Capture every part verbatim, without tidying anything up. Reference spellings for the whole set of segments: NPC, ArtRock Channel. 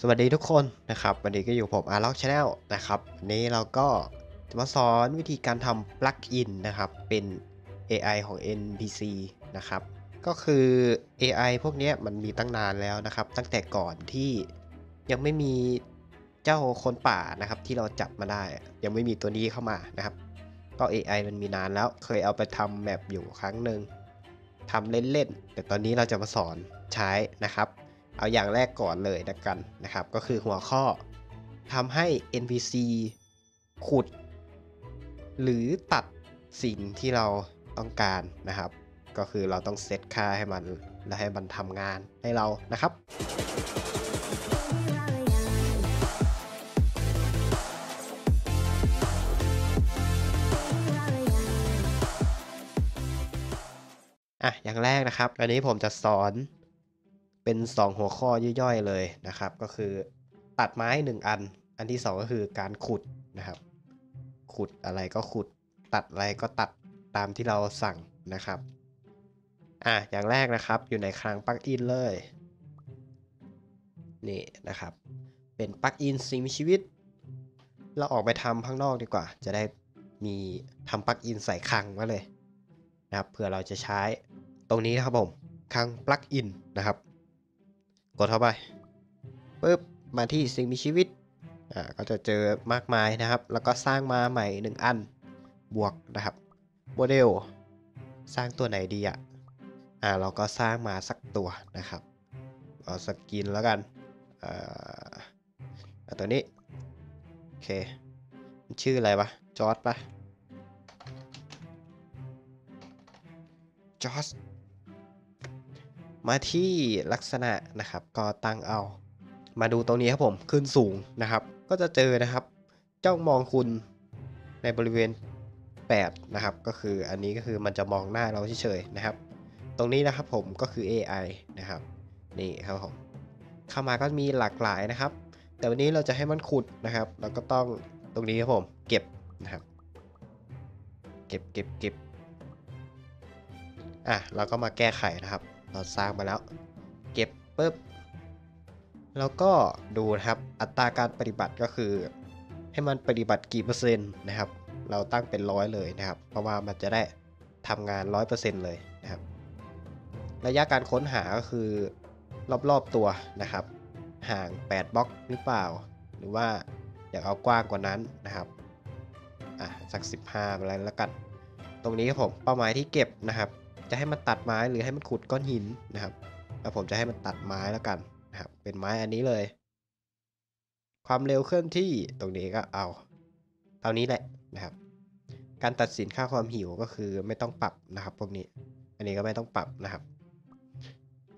สวัสดีทุกคนนะครับวันนี้ก็อยู่ผมอาร์ล็อกชาแนลนะครับวันนี้เราก็จะมาสอนวิธีการทำปลั๊กอินนะครับเป็น เอ ไอ ของ เอ็น พี ซี นะครับก็คือ เอ ไอ พวกนี้มันมีตั้งนานแล้วนะครับตั้งแต่ก่อนที่ยังไม่มีเจ้าคนป่านะครับที่เราจับมาได้ยังไม่มีตัวนี้เข้ามานะครับก็ เอ ไอ มันมีนานแล้วเคยเอาไปทำแมปอยู่ครั้งหนึ่งทำเล่นๆแต่ตอนนี้เราจะมาสอนใช้นะครับเอาอย่างแรกก่อนเลยนะกันนะครับก็คือหัวข้อทำให้ เอ็น พี ซี ขุดหรือตัดสิ่งที่เราต้องการนะครับก็คือเราต้องเซตค่าให้มันและให้มันทำงานให้เรานะครับอ่ะอย่างแรกนะครับอันนี้ผมจะสอนเป็นสองหัวข้อย่อยๆเลยนะครับก็คือตัดไม้หนึ่งอันอันที่สองก็คือการขุดนะครับขุดอะไรก็ขุดตัดอะไรก็ตัดตามที่เราสั่งนะครับอ่ะอย่างแรกนะครับอยู่ในคลังปลั๊กอินเลยนี่นะครับเป็นปลั๊กอินสิ่งมีชีวิตเราออกไปทำข้างนอกดีกว่าจะได้มีทำปลั๊กอินใส่คลังมาเลยนะครับเผื่อเราจะใช้ตรงนี้นะครับผมคลังปลั๊กอินนะครับกดเข้าไปปึ๊บมาที่สิ่งมีชีวิตอ่าก็จะเจอมากมายนะครับแล้วก็สร้างมาใหม่หนึ่งอันบวกนะครับโมเดลสร้างตัวไหนดีอ่ะอ่าเราก็สร้างมาสักตัวนะครับเอาสกินแล้วกันอ่าตัวนี้โอเคชื่ออะไรวะจอร์จปะจอร์จมาที่ลักษณะนะครับก็ตั้งเอามาดูตรงนี้ครับผมขึ้นสูงนะครับก็จะเจอนะครับจ้องมองคุณในบริเวณแปดนะครับก็คืออันนี้ก็คือมันจะมองหน้าเราเฉยๆนะครับตรงนี้นะครับผมก็คือ เอ ไอ นะครับนี่ครับผมเข้ามาก็มีหลากหลายนะครับแต่วันนี้เราจะให้มันขุดนะครับเราก็ต้องตรงนี้ครับผมเก็บนะครับเก็บเก็บเก็บอ่ะเราก็มาแก้ไขนะครับเราสร้างมาแล้วเก็บปุ๊บแล้วก็ดูนะครับอัตราการปฏิบัติก็คือให้มันปฏิบัติกี่เปอร์เซ็นต์นะครับเราตั้งเป็นร้อยเลยนะครับเพราะว่ามันจะได้ทำงาน ร้อยเปอร์เซ็นต์ เลยนะครับระยะการค้นหาก็คือรอบๆตัวนะครับห่างแปดบล็อกหรือเปล่าหรือว่าอยากเอากว้างกว่านั้นนะครับอ่ะสักสิบห้าอะไรแล้วกันตรงนี้ครับผมเป้าหมายที่เก็บนะครับจะให้มันตัดไม้หรือให้มันขุดก้อนหินนะครับแล้วผมจะให้มันตัดไม้แล้วกันนะครับเป็นไม้อันนี้เลยความเร็วเคลื่อนที่ตรงนี้ก็เอาเท่านี้แหละนะครับการตัดสินค่าความหิวก็คือไม่ต้องปรับนะครับพวกนี้อันนี้ก็ไม่ต้องปรับนะครับ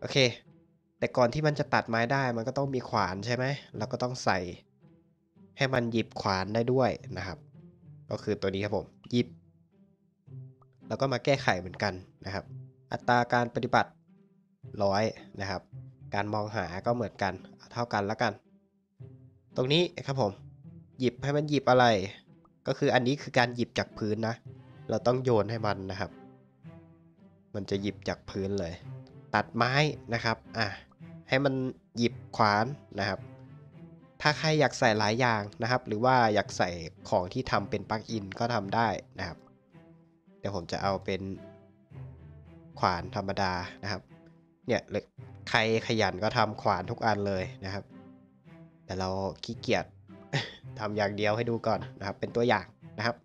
โอเคแต่ก่อนที่มันจะตัดไม้ได้มันก็ต้องมีขวานใช่ไหมเราก็ต้องใส่ให้มันหยิบขวานได้ด้วยนะครับก็คือตัวนี้ครับผมหยิบแล้วก็มาแก้ไขเหมือนกันนะครับอัตราการปฏิบัติร้อยนะครับการมองหาก็เหมือนกันเท่ากันแล้วกันตรงนี้ครับผมหยิบให้มันหยิบอะไรก็คืออันนี้คือการหยิบจากพื้นนะเราต้องโยนให้มันนะครับมันจะหยิบจากพื้นเลยตัดไม้นะครับอ่ะให้มันหยิบขวานนะครับถ้าใครอยากใส่หลายอย่างนะครับหรือว่าอยากใส่ของที่ทำเป็นปลั๊กอินก็ทำได้นะครับเดี๋ยวผมจะเอาเป็นขวานธรรมดานะครับเนี่ยใครขยันก็ทำขวานทุกอันเลยนะครับแต่เราขี้เกียจทำอย่างเดียวให้ดูก่อนนะครับเป็นตัวอย่างนะครับ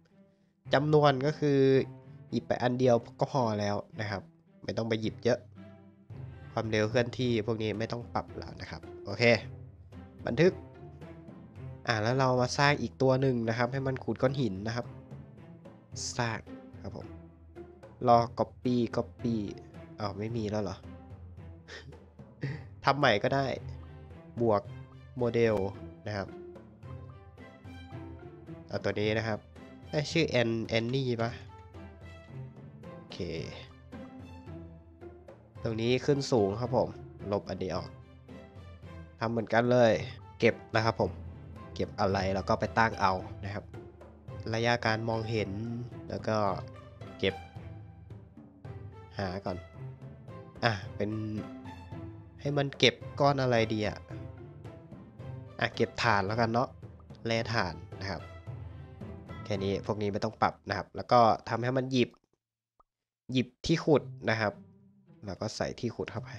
จำนวนก็คือหยิบไปอันเดียวก็พอแล้วนะครับไม่ต้องไปหยิบเยอะความเร็วเคลื่อนที่พวกนี้ไม่ต้องปรับแล้วนะครับโอเคบันทึกอ่าแล้วเรามาสร้างอีกตัวหนึ่งนะครับให้มันขูดก้อนหินนะครับสร้างครับผมรอ copy copy อ้าวไม่มีแล้วเหรอ ทำใหม่ก็ได้บวกโมเดลนะครับเอาตัวนี้นะครับได้ชื่อแอนแอนนี่ปะโอเคตรงนี้ขึ้นสูงครับผมลบอันนี้ออกทำเหมือนกันเลยเก็บนะครับผมเก็บอะไรแล้วก็ไปตั้งเอานะครับระยะการมองเห็นแล้วก็เก็บหาก่อนอ่ะเป็นให้มันเก็บก้อนอะไรดีอ่ะ อ่ะเก็บฐานแล้วกันเนาะแร่ฐานนะครับแค่นี้พวกนี้ไม่ต้องปรับนะครับแล้วก็ทำให้มันหยิบหยิบที่ขุดนะครับแล้วก็ใส่ที่ขุดเข้าไป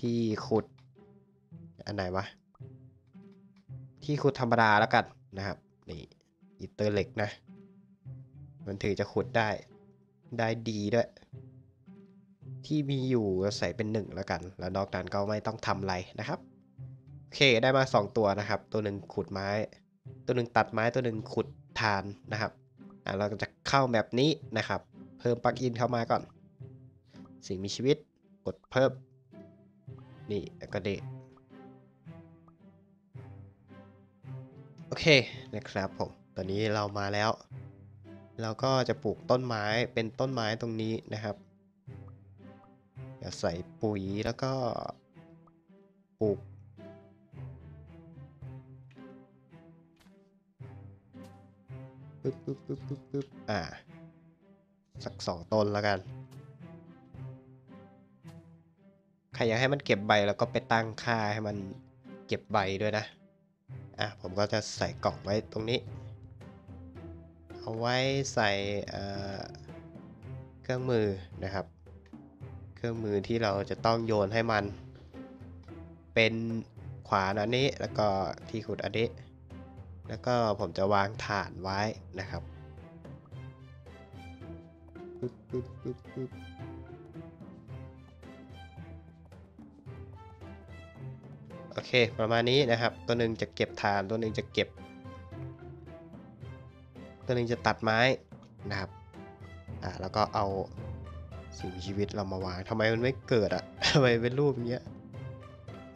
ที่ขุดอันไหนวะที่ขุดธรรมดาแล้วกันนะครับนี่อิตเตอร์เหล็กนะมันถือจะขุดได้ได้ดีด้วยที่มีอยู่ใส่เป็นหนึ่งแล้วกันแล้วนอกนั้นก็ไม่ต้องทำอะไรนะครับโอเคได้มาสองตัวนะครับตัวหนึ่งขุดไม้ตัวหนึ่งตัดไม้ตัวหนึ่งขุดฐานนะครับอ่ะเราจะเข้าแมปนี้นะครับเพิ่มปลั๊กอินเข้ามาก่อนสิ่งมีชีวิตกดเพิ่มนี่ก็เดะโอเคนะครับผมตอนนี้เรามาแล้วเราก็จะปลูกต้นไม้เป็นต้นไม้ตรงนี้นะครับใส่ปุ๋ยแล้วก็ปลูกปึ๊บปึ๊บปึ๊บปึ๊บปึ๊บอ่าสักสองต้นแล้วกันใครอยากให้มันเก็บใบแล้วก็ไปตั้งค่าให้มันเก็บใบด้วยนะอ่ะผมก็จะใส่กล่องไว้ตรงนี้เอาไว้ใส่เครื่องมือนะครับเครื่องมือที่เราจะต้องโยนให้มันเป็นขวานอันนี้แล้วก็ที่ขุดอันนี้แล้วก็ผมจะวางฐานไว้นะครับปึ๊บปึ๊บปึ๊บปึ๊บโอเคประมาณนี้นะครับตัวหนึ่งจะเก็บฐานตัวหนึ่งจะเก็บตัวหนึ่งจะตัดไม้นะครับอ่าแล้วก็เอาสิ่งมีชีวิตเรามาวางทำไมมันไม่เกิดอ่ะทำไมเป็นรูปเนี้ย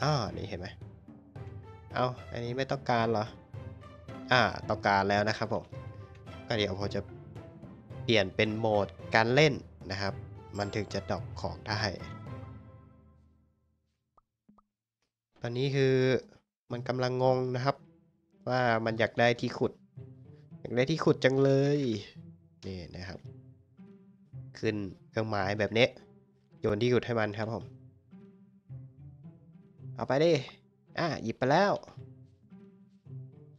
อ้าวนี่เห็นไหมเอาอันนี้ไม่ต้องการเหรออ่าต้องการแล้วนะครับผมก็เดี๋ยวผมจะเปลี่ยนเป็นโหมดการเล่นนะครับมันถึงจะดรอปของได้ตอนนี้คือมันกำลังงงนะครับว่ามันอยากได้ที่ขุดอยากได้ที่ขุดจังเลยนี่นะครับขึ้นเครื่องหมายแบบนี้โยนที่ขุดให้มันครับผมเอาไปดิอ่ะหยิบไปแล้ว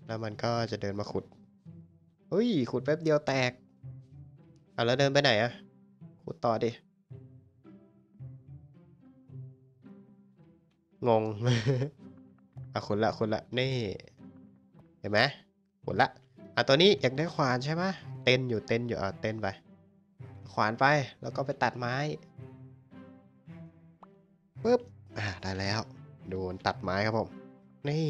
แล้วมันก็จะเดินมาขุดเฮ้ยขุดแป๊บเดียวแตกอ่ะแล้วเดินไปไหนอ่ะขุดต่อดิงง อ่ะขุดละขุดละนี่เห็นไหมขุดละอ่ะตัวนี้อยากได้ขวานใช่ไหมเต้นอยู่เต้นอยู่อ่ะเต้นไปขวานไปแล้วก็ไปตัดไม้ปึ๊บอ่ะได้แล้วโดนตัดไม้ครับผมนี่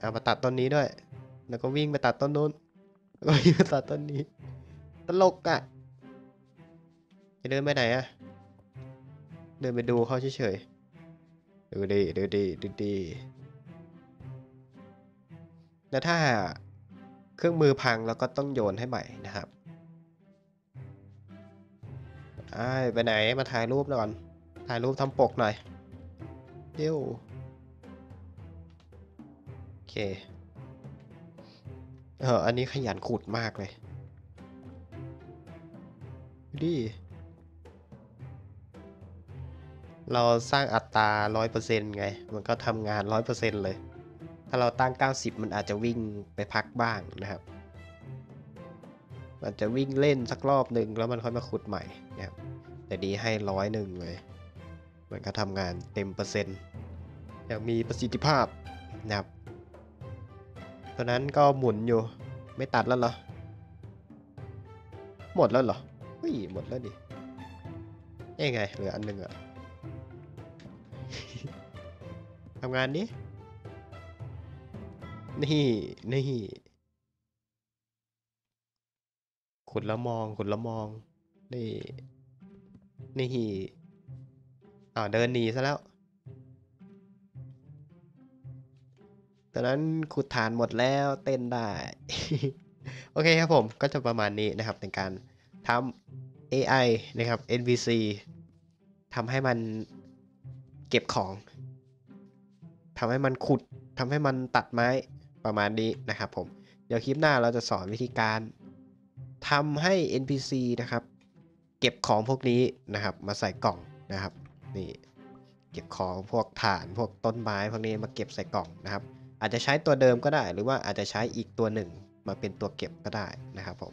เอามาตัดต้นนี้ด้วยแล้วก็วิ่งไปตัดต้นนู้นแล้วก็วิ่งไปตัดต้นนี้ตลกอ่ะจะเดินไปไหนอ่ะเดินไปดูเขาเฉยๆดูดีดูดีดูดีแล้วถ้าเครื่องมือพังแล้วก็ต้องโยนให้ใหม่นะครับไปไหนมาถ่ายรูปหน่อยถ่ายรูปทำปกหน่อยเดี๋ยวโอเคเอออันนี้ขยันขุดมากเลยดิเราสร้างอัตรา ร้อยเปอร์เซ็นต์ ไงมันก็ทำงาน ร้อยเปอร์เซ็นต์ เลยถ้าเราตั้งเก้าสิบมันอาจจะวิ่งไปพักบ้างนะครับมันจะวิ่งเล่นสักรอบหนึ่งแล้วมันค่อยมาขุดใหม่นะครับแต่ดีให้ร้อยหนึ่งเลยมันก็ทำงานเต็มเปอร์เซ็นต์อย่างมีประสิทธิภาพนะครับตอนนั้นก็หมุนอยู่ไม่ตัดแล้วเหรอหมดแล้วเหรอเฮ้ยหมดแล้วดิยังไงเหลืออันหนึ่งอะ ทำงานนี้นี่นี่ขุดละมองขุดละมองนี่นี่อ้าวเดินหนีซะแล้วตอนนั้นขุดฐานหมดแล้วเต้นได้ โอเคครับผมก็จะประมาณนี้นะครับในการทำ เอ ไอ นะครับ เอ็น พี ซี ทำให้มันเก็บของทำให้มันขุดทำให้มันตัดไม้ประมาณนี้นะครับผมเดี๋ยวคลิปหน้าเราจะสอนวิธีการทำให้ เอ็น พี ซี นะครับเก็บของพวกนี้นะครับมาใส่กล่องนะครับนี่ เก็บของพวกถ่านพวกต้นไม้พวกนี้มาเก็บใส่กล่องนะครับอาจจะใช้ตัวเดิมก็ได้หรือว่าอาจจะใช้อีกตัวหนึ่งมาเป็นตัวเก็บก็ได้นะครับผม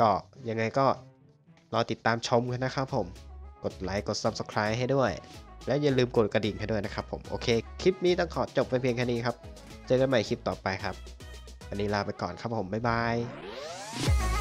ก็ยังไงก็รอติดตามชมกันนะครับผมกดไลค์กด ซับสไครบ์ ให้ด้วยและอย่าลืมกดกระดิ่งให้ด้วยนะครับผมโอเคคลิปนี้ต้องขอจบไปเพียงแค่นี้ครับเจอกันใหม่คลิปต่อไปครับวันนี้ลาไปก่อนครับผมบ๊ายบาย